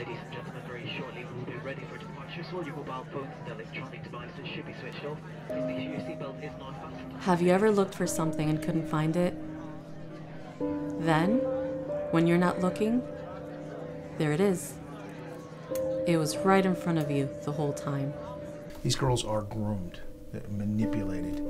Ladies and gentlemen, very shortly we will be ready for departure, so all your mobile phones and electronic devices should be switched off. Please make sure your seatbelt is not fastened. Have you ever looked for something and couldn't find it? Then, when you're not looking, there it is. It was right in front of you the whole time. These girls are groomed, manipulated,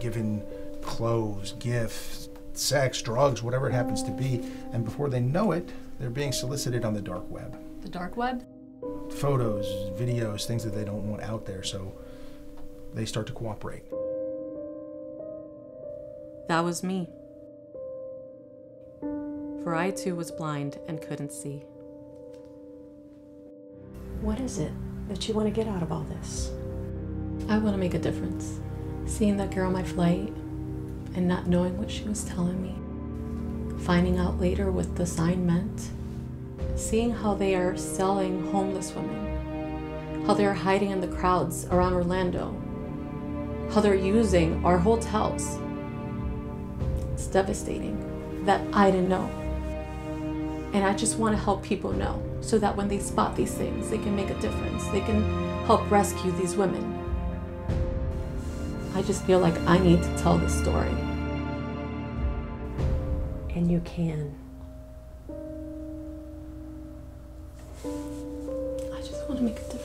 given clothes, gifts, sex, drugs, whatever it happens to be, and before they know it, they're being solicited on the dark web. The dark web? Photos, videos, things that they don't want out there, so they start to cooperate. That was me. For I too was blind and couldn't see. What is it that you want to get out of all this? I want to make a difference. Seeing that girl on my flight and not knowing what she was telling me. Finding out later what the sign meant, seeing how they are selling homeless women, how they're hiding in the crowds around Orlando, how they're using our hotels. It's devastating that I didn't know. And I just want to help people know so that when they spot these things, they can make a difference. They can help rescue these women. I just feel like I need to tell this story. And you can. I just want to make a difference.